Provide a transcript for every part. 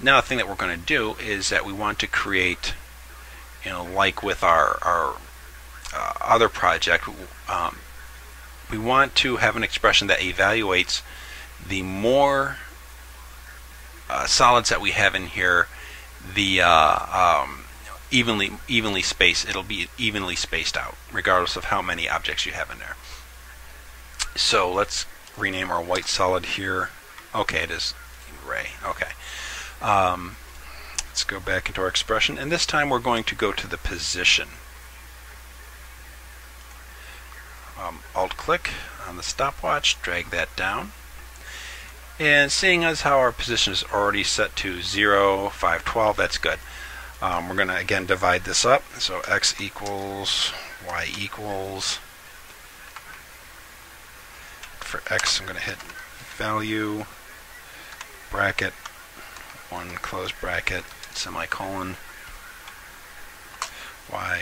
Now the thing that we're going to do is that we want to create, like with our other project, we want to have an expression that evaluates the more solids that we have in here, the evenly spaced. It'll be evenly spaced out, regardless of how many objects you have in there. So let's rename our white solid here. Okay, it is gray. Okay. Let's go back into our expression, and this time we're going to go to the position. Alt-click on the stopwatch, drag that down, and seeing as how our position is already set to 0, 5, 12, that's good. We're going to again divide this up, so x equals, y equals. For x, I'm going to hit value, bracket, one close bracket, semicolon, y,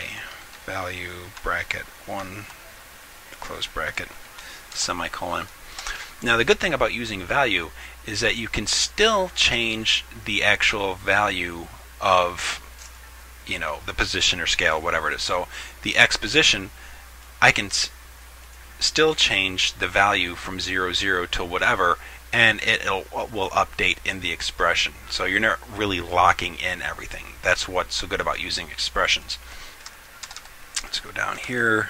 value, bracket, one, close bracket, semicolon. Now the good thing about using value is that you can still change the actual value of, the position or scale, whatever it is. So the x position, I can still change the value from 0, 0 to whatever, and it will update in the expression. So you're not really locking in everything. That's what's so good about using expressions. Let's go down here,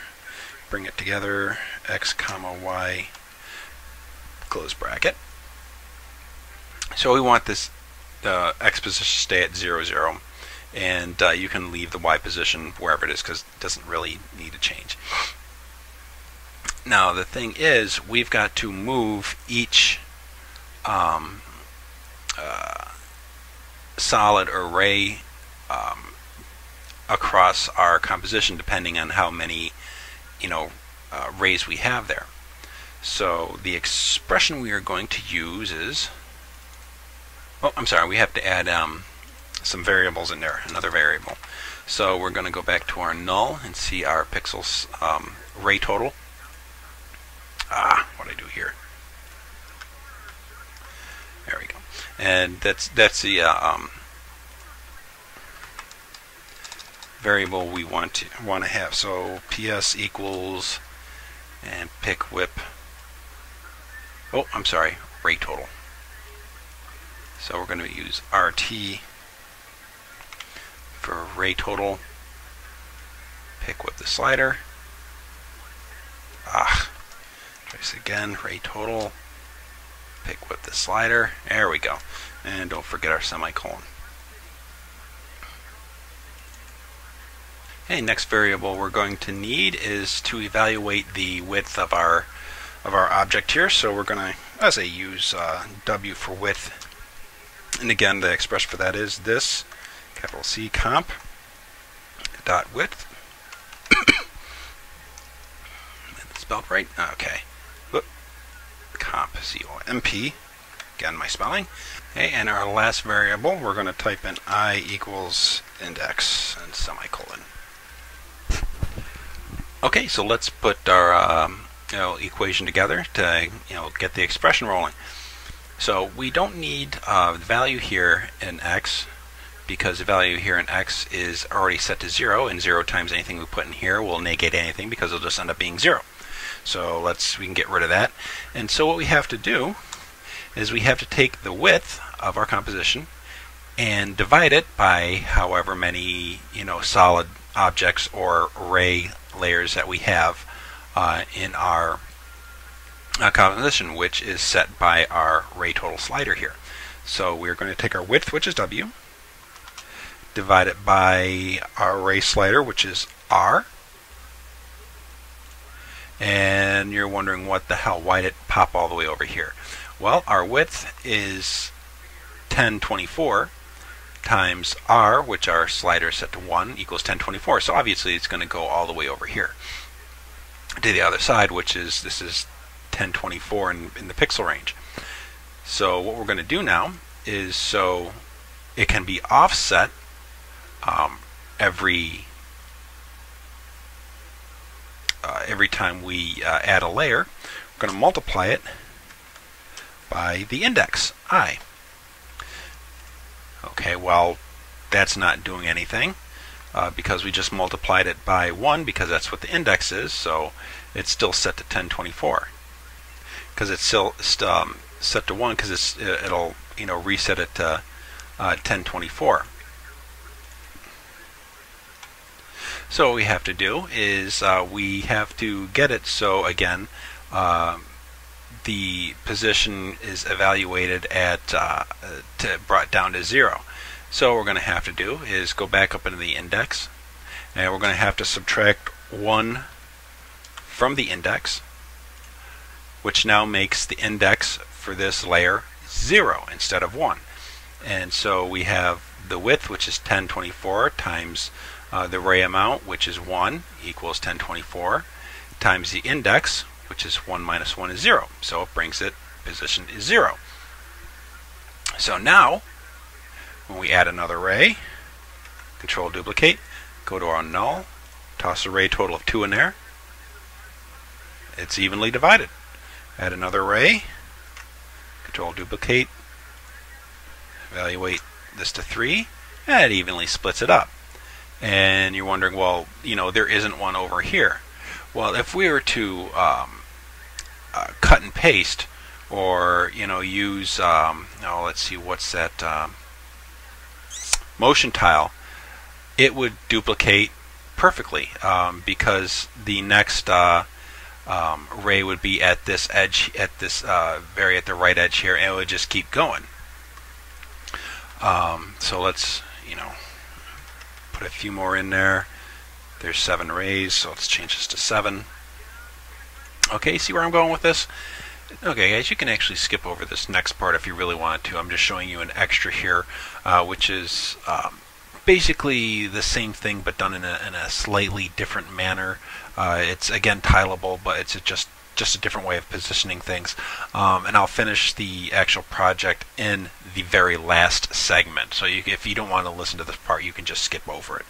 bring it together, x comma y, close bracket. So we want this x position to stay at 0, 0, and you can leave the y position wherever it is because it doesn't really need to change. Now the thing is, we've got to move each solid array across our composition, depending on how many arrays we have there. So the expression we are going to use is, oh, I'm sorry, we have to add some variables in there, another variable. So we're going to go back to our null and see our pixels array total. What do I do here? There we go, and that's the variable we want to have. So PS equals and pick whip. Oh, I'm sorry, array total. So we're going to use RT for array total. Pick whip the slider. Try this again. Array total. Pick with the slider. There we go. And don't forget our semicolon. Okay, next variable we're going to need is to evaluate the width of our object here. So we're going to, as I use W for width, and again the expression for that is this capital C comp dot width. That's spelled right. Okay. Comp, C-O-M-P, again my spelling. Okay, and our last variable, we're going to type in I equals index and semicolon. Okay, so let's put our equation together to get the expression rolling. So we don't need the value here in x, because the value here in x is already set to 0, and 0 times anything we put in here will negate anything because it'll just end up being 0. So we can get rid of that. And so what we have to do is we have to take the width of our composition and divide it by however many solid objects or array layers that we have in our composition, which is set by our array total slider here. So we're going to take our width, which is W, divide it by our array slider, which is R. And you're wondering what the hell, why did it pop all the way over here? Well, our width is 1024 times R, which our slider is set to 1, equals 1024. So obviously it's going to go all the way over here to the other side, which is, this is 1024 in the pixel range. So what we're going to do now is, so it can be offset every time we add a layer, we're going to multiply it by the index I. okay, well, that's not doing anything because we just multiplied it by 1 because that's what the index is, so it's still set to 1024. Because it's still set to 1 because it'll reset it to 1024. So what we have to do is we have to get it so, again, the position is evaluated at brought down to 0. So what we're going to have to do is go back up into the index, and we're going to have to subtract 1 from the index, which now makes the index for this layer 0 instead of 1. And so we have the width, which is 1024, times the ray amount, which is 1, equals 1024, times the index, which is 1 minus 1 is 0. So it brings it, position is 0. So now, when we add another ray, control duplicate, go to our null, toss a ray total of 2 in there, it's evenly divided. Add another ray, control duplicate, evaluate this to 3, and it evenly splits it up. And you're wondering, well, there isn't one over here. Well, if we were to cut and paste, or use, let's see, what's that motion tile, it would duplicate perfectly because the next ray would be at this edge, at this very at the right edge here, and it would just keep going. So let's put a few more in there. There's 7 rays, so let's change this to 7. Okay, see where I'm going with this? Okay, guys, you can actually skip over this next part if you really want to. I'm just showing you an extra here, which is basically the same thing but done in a slightly different manner. It's, again, tileable, but it's just a different way of positioning things. And I'll finish the actual project in the very last segment. So if you don't want to listen to this part, you can just skip over it.